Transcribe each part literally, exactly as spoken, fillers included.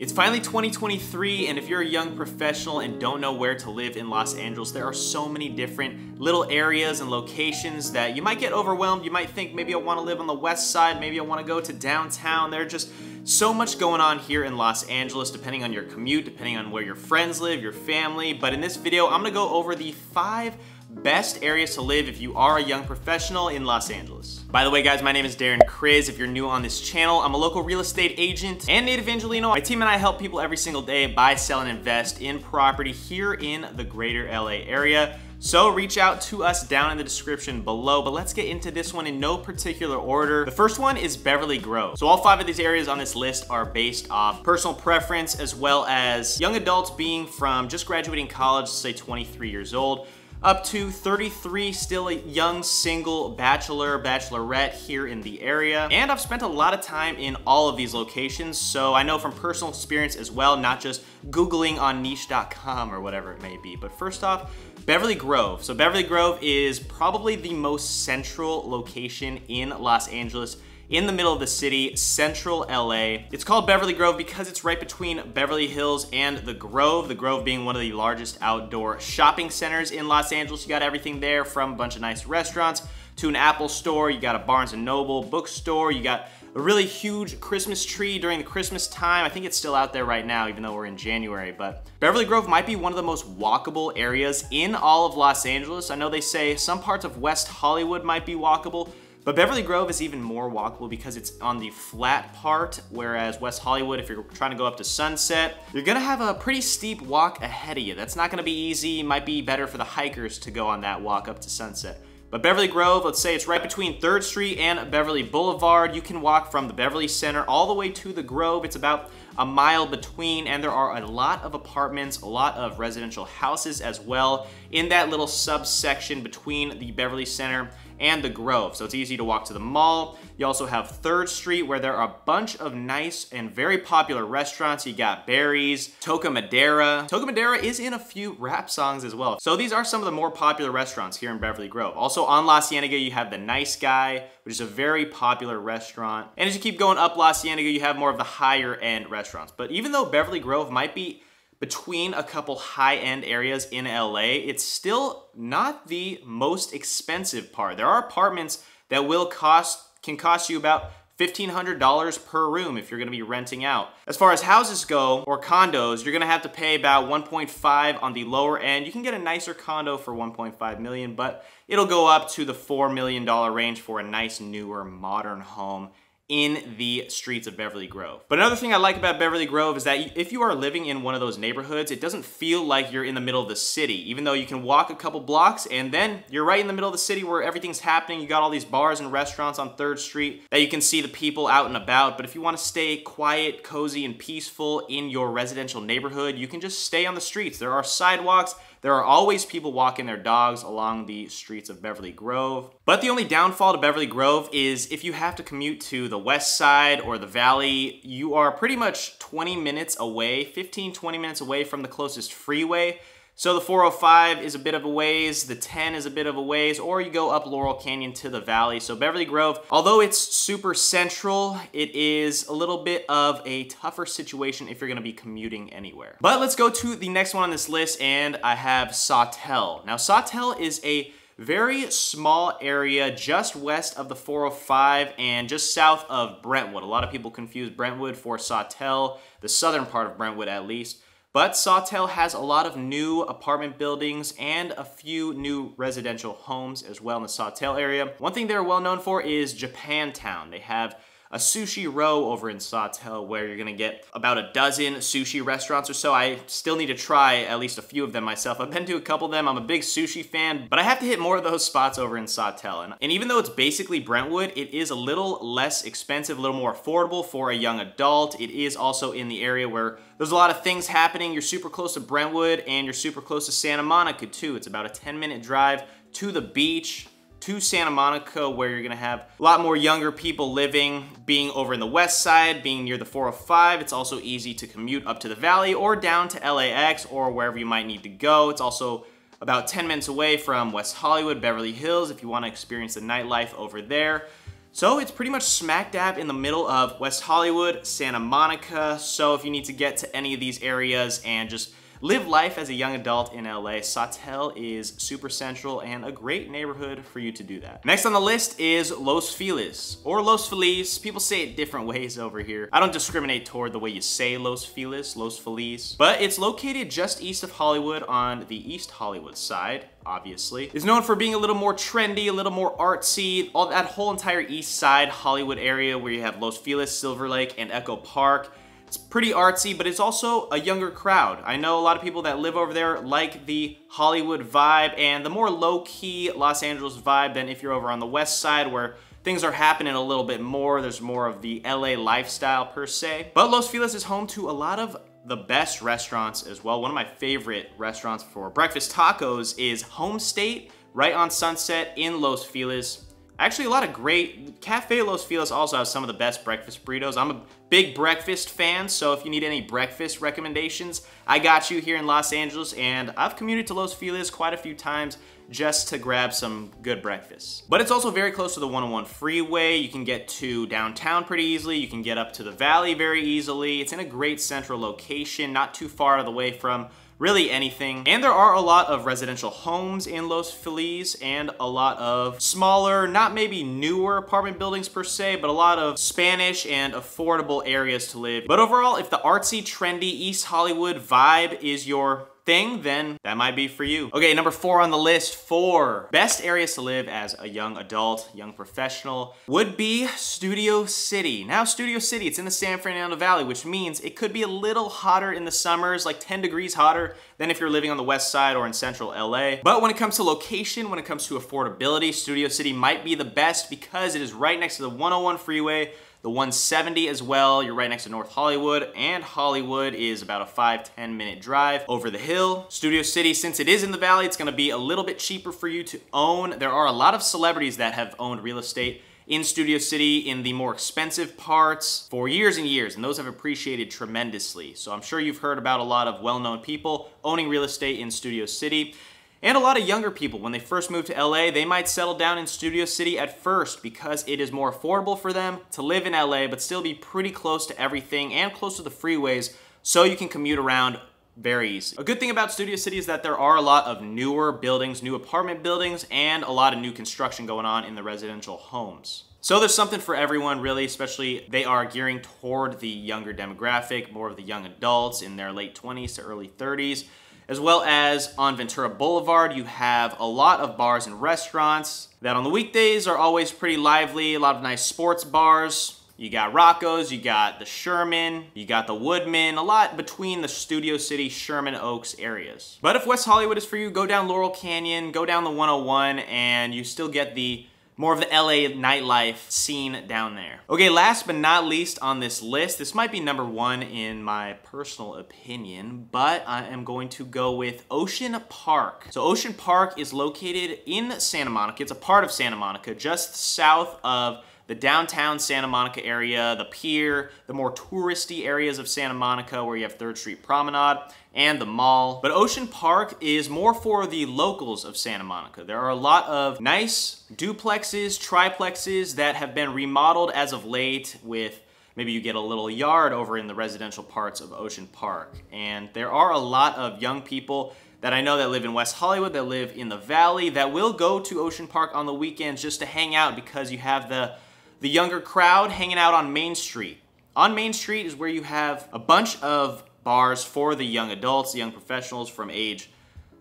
It's finally twenty twenty-three, and if you're a young professional and don't know where to live in Los Angeles, there are so many different little areas and locations that you might get overwhelmed. You might think, maybe I wanna live on the west side, maybe I wanna go to downtown. There are just so much going on here in Los Angeles, depending on your commute, depending on where your friends live, your family. But in this video, I'm gonna go over the five best areas to live if you are a young professional in Los Angeles. By the way, guys, my name is Darren Kriz. If you're new on this channel, I'm a local real estate agent and native Angelino. My team and I help people every single day buy, sell, and invest in property here in the greater L A area. So reach out to us down in the description below, but let's get into this one in no particular order. The first one is Beverly Grove. So all five of these areas on this list are based off personal preference, as well as young adults being from just graduating college, say twenty-three years old, up to thirty-three, still a young single bachelor, bachelorette here in the area. And I've spent a lot of time in all of these locations, so I know from personal experience as well, not just Googling on niche dot com or whatever it may be. But first off, Beverly Grove. So Beverly Grove is probably the most central location in Los Angeles, in the middle of the city, central L A. It's called Beverly Grove because it's right between Beverly Hills and The Grove, The Grove being one of the largest outdoor shopping centers in Los Angeles. You got everything there, from a bunch of nice restaurants to an Apple store, you got a Barnes and Noble bookstore, you got a really huge Christmas tree during the Christmas time. I think it's still out there right now, even though we're in January, but Beverly Grove might be one of the most walkable areas in all of Los Angeles. I know they say some parts of West Hollywood might be walkable, but Beverly Grove is even more walkable because it's on the flat part, whereas West Hollywood, if you're trying to go up to Sunset, you're gonna have a pretty steep walk ahead of you. That's not gonna be easy. It might be better for the hikers to go on that walk up to Sunset. But Beverly Grove, let's say it's right between Third Street and Beverly Boulevard. You can walk from the Beverly Center all the way to the Grove. It's about a mile between, and there are a lot of apartments, a lot of residential houses as well in that little subsection between the Beverly Center and the Grove. So it's easy to walk to the mall. You also have Third Street, where there are a bunch of nice and very popular restaurants. You got Berry's, Toca Madera. Toca Madera is in a few rap songs as well. So these are some of the more popular restaurants here in Beverly Grove. Also, So on La Cienega, you have The Nice Guy, which is a very popular restaurant. And as you keep going up La Cienega, you have more of the higher end restaurants. But even though Beverly Grove might be between a couple high end areas in L A, it's still not the most expensive part. There are apartments that will cost, can cost you about fifteen hundred dollars per room if you're gonna be renting out. As far as houses go, or condos, you're gonna have to pay about one point five on the lower end. You can get a nicer condo for one point five million, but it'll go up to the four million dollar range for a nice, newer, modern home in the streets of Beverly Grove. But another thing I like about Beverly Grove is that if you are living in one of those neighborhoods, it doesn't feel like you're in the middle of the city, even though you can walk a couple blocks and then you're right in the middle of the city where everything's happening. You got all these bars and restaurants on Third Street that you can see the people out and about. But if you wanna stay quiet, cozy, and peaceful in your residential neighborhood, you can just stay on the streets. There are sidewalks. There are always people walking their dogs along the streets of Beverly Grove. But the only downfall to Beverly Grove is if you have to commute to the west side or the valley, you are pretty much twenty minutes away, fifteen, twenty minutes away from the closest freeway. So the four oh five is a bit of a ways, the ten is a bit of a ways, or you go up Laurel Canyon to the valley. So Beverly Grove, although it's super central, it is a little bit of a tougher situation if you're gonna be commuting anywhere. But let's go to the next one on this list, and I have Sawtelle. Now Sawtelle is a very small area just west of the four oh five and just south of Brentwood. A lot of people confuse Brentwood for Sawtelle, the southern part of Brentwood at least. But Sawtelle has a lot of new apartment buildings and a few new residential homes as well in the Sawtelle area. One thing they're well known for is Japantown. They have a sushi row over in Sawtelle where you're gonna get about a dozen sushi restaurants or so. I still need to try at least a few of them myself. I've been to a couple of them. I'm a big sushi fan, but I have to hit more of those spots over in Sawtelle. And, and even though it's basically Brentwood, it is a little less expensive, a little more affordable for a young adult. It is also in the area where there's a lot of things happening. You're super close to Brentwood and you're super close to Santa Monica too. It's about a ten minute drive to the beach, to Santa Monica, where you're gonna have a lot more younger people living, being over in the west side, being near the four oh five. It's also easy to commute up to the valley or down to L A X or wherever you might need to go. It's also about ten minutes away from West Hollywood, Beverly Hills, if you wanna experience the nightlife over there. So it's pretty much smack dab in the middle of West Hollywood, Santa Monica. So if you need to get to any of these areas and just live life as a young adult in L A, Sawtelle is super central and a great neighborhood for you to do that. Next on the list is Los Feliz, or Los Feliz. People say it different ways over here. I don't discriminate toward the way you say Los Feliz, Los Feliz, but it's located just east of Hollywood on the East Hollywood side, obviously. It's known for being a little more trendy, a little more artsy, all that whole entire East Side Hollywood area where you have Los Feliz, Silver Lake, and Echo Park. It's pretty artsy, but it's also a younger crowd. I know a lot of people that live over there like the Hollywood vibe and the more low-key Los Angeles vibe than if you're over on the west side where things are happening a little bit more. There's more of the L A lifestyle per se. But Los Feliz is home to a lot of the best restaurants as well. One of my favorite restaurants for breakfast tacos is Home State, right on Sunset in Los Feliz. Actually, a lot of great, Cafe Los Feliz also has some of the best breakfast burritos. I'm a big breakfast fan, so if you need any breakfast recommendations, I got you here in Los Angeles, and I've commuted to Los Feliz quite a few times just to grab some good breakfast. But it's also very close to the one oh one freeway. You can get to downtown pretty easily. You can get up to the valley very easily. It's in a great central location, not too far out of the way from really anything. And there are a lot of residential homes in Los Feliz and a lot of smaller, not maybe newer apartment buildings per se, but a lot of Spanish and affordable areas to live. But overall, if the artsy, trendy East Hollywood vibe is your thing, then that might be for you. Okay, number four on the list for best areas to live as a young adult, young professional, would be Studio City. Now, Studio City, it's in the San Fernando Valley, which means it could be a little hotter in the summers, like ten degrees hotter than if you're living on the west side or in central L A. But when it comes to location, when it comes to affordability, Studio City might be the best because it is right next to the one oh one freeway, the one seventy as well. You're right next to North Hollywood, and Hollywood is about a five, ten minute drive over the hill. Studio City, since it is in the valley, it's gonna be a little bit cheaper for you to own. There are a lot of celebrities that have owned real estate in Studio City in the more expensive parts for years and years, and those have appreciated tremendously. So I'm sure you've heard about a lot of well-known people owning real estate in Studio City. And a lot of younger people, when they first move to L A, they might settle down in Studio City at first because it is more affordable for them to live in L A, but still be pretty close to everything and close to the freeways, so you can commute around very easy. A good thing about Studio City is that there are a lot of newer buildings, new apartment buildings, and a lot of new construction going on in the residential homes. So there's something for everyone, really, especially they are gearing toward the younger demographic, more of the young adults in their late twenties to early thirties. As well as on Ventura Boulevard, you have a lot of bars and restaurants that on the weekdays are always pretty lively, a lot of nice sports bars. You got Rocco's, you got the Sherman, you got the Woodman, a lot between the Studio City, Sherman Oaks areas. But if West Hollywood is for you, go down Laurel Canyon, go down the one oh one, and you still get the more of the L A nightlife scene down there. Okay, last but not least on this list, this might be number one in my personal opinion, but I am going to go with Ocean Park. So Ocean Park is located in Santa Monica. It's a part of Santa Monica, just south of the downtown Santa Monica area, the pier, the more touristy areas of Santa Monica where you have Third Street Promenade and the mall. But Ocean Park is more for the locals of Santa Monica. There are a lot of nice duplexes, triplexes that have been remodeled as of late with maybe you get a little yard over in the residential parts of Ocean Park. And there are a lot of young people that I know that live in West Hollywood, that live in the valley, that will go to Ocean Park on the weekends just to hang out because you have the, the younger crowd hanging out on Main Street. On Main Street is where you have a bunch of bars for the young adults, the young professionals from age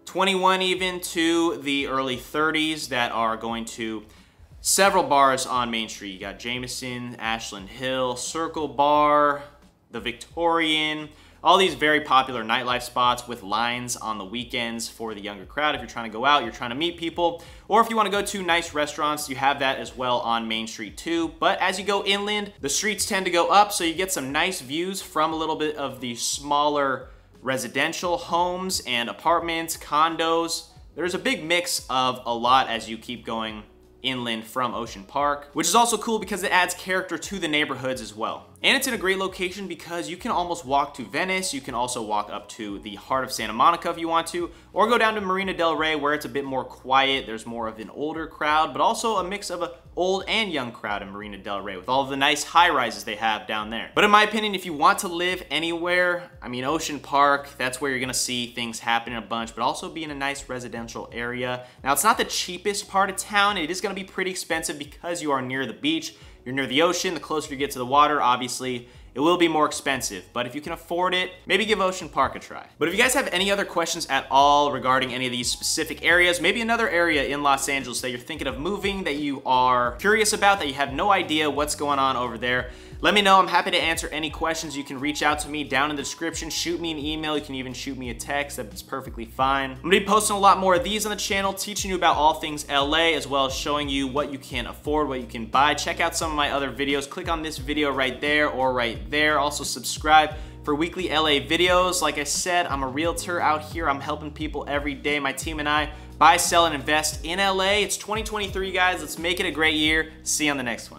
twenty-one even to the early thirties that are going to several bars on Main Street. You got Jameson, Ashland Hill, Circle Bar, the Victorian, all these very popular nightlife spots with lines on the weekends for the younger crowd. If you're trying to go out, you're trying to meet people, or if you want to go to nice restaurants, you have that as well on Main Street too. But as you go inland, the streets tend to go up, so you get some nice views from a little bit of the smaller residential homes and apartments, condos. There's a big mix of a lot as you keep going inland from Ocean Park, which is also cool because it adds character to the neighborhoods as well. And it's in a great location because you can almost walk to Venice. You can also walk up to the heart of Santa Monica if you want to, or go down to Marina del Rey where it's a bit more quiet. There's more of an older crowd, but also a mix of a old and young crowd in Marina del Rey with all of the nice high rises they have down there. But in my opinion, if you want to live anywhere, I mean, Ocean Park, that's where you're gonna see things happen in a bunch, but also be in a nice residential area. Now, it's not the cheapest part of town. It is gonna be pretty expensive because you are near the beach, you're near the ocean. The closer you get to the water, obviously, it will be more expensive, but if you can afford it, maybe give Ocean Park a try. But if you guys have any other questions at all regarding any of these specific areas, maybe another area in Los Angeles that you're thinking of moving, that you are curious about, that you have no idea what's going on over there, let me know. I'm happy to answer any questions. You can reach out to me down in the description, shoot me an email, you can even shoot me a text, that's perfectly fine. I'm gonna be posting a lot more of these on the channel, teaching you about all things L A, as well as showing you what you can afford, what you can buy. Check out some of my other videos. Click on this video right there or right there. Also subscribe for weekly L A videos. Like I said, I'm a realtor out here. I'm helping people every day. My team and I buy, sell, and invest in L A. It's twenty twenty-three, guys. Let's make it a great year. See you on the next one.